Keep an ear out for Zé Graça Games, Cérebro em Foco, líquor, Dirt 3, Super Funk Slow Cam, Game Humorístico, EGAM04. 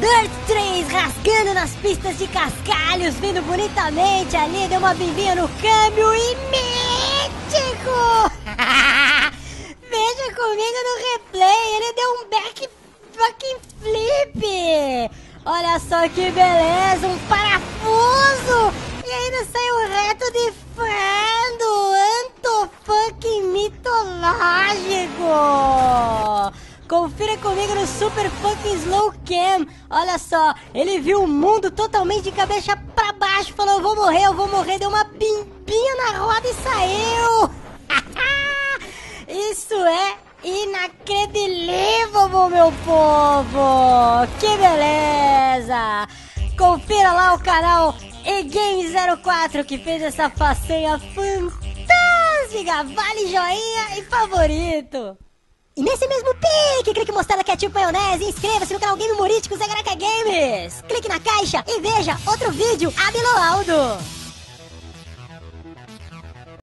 Dirt 3 rasgando nas pistas de cascalhos, vindo bonitamente ali, deu uma bimbinha no câmbio e mítico! Veja comigo no replay, ele deu um back fucking flip! Olha só que beleza, um parafuso! E ainda saiu reto de fundo, anto-fucking mitológico! Confira comigo no Super Funk Slow Cam. Olha só, ele viu o mundo totalmente de cabeça pra baixo, falou, eu vou morrer, deu uma bimbinha na roda e saiu. Isso é inacreditável, meu povo. Que beleza. Confira lá o canal EGAM04 que fez essa façanha fantástica. Vale joinha e favorito. E nesse mesmo pique, clique mostrar que ativa o maionese e inscreva-se no canal Game Humorístico Zé Graça Games. Clique na caixa e veja outro vídeo Abiloaldo.